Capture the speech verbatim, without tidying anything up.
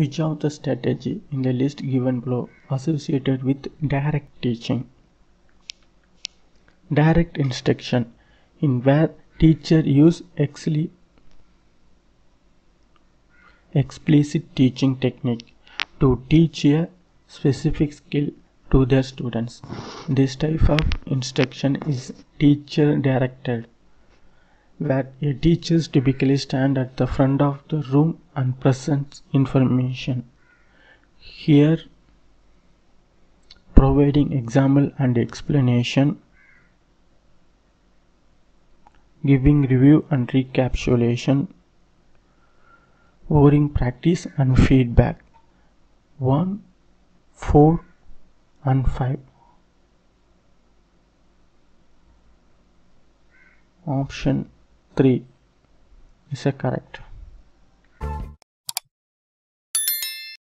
Which of the strategy in the list given below associated with direct teaching? Direct instruction, in where teacher use explicit teaching technique to teach a specific skill to their students. This type of instruction is teacher directed, where a teacher typically stands at the front of the room and presents information, here providing example and explanation, giving review and recapitulation, offering practice and feedback. one, four and five Option three is correct.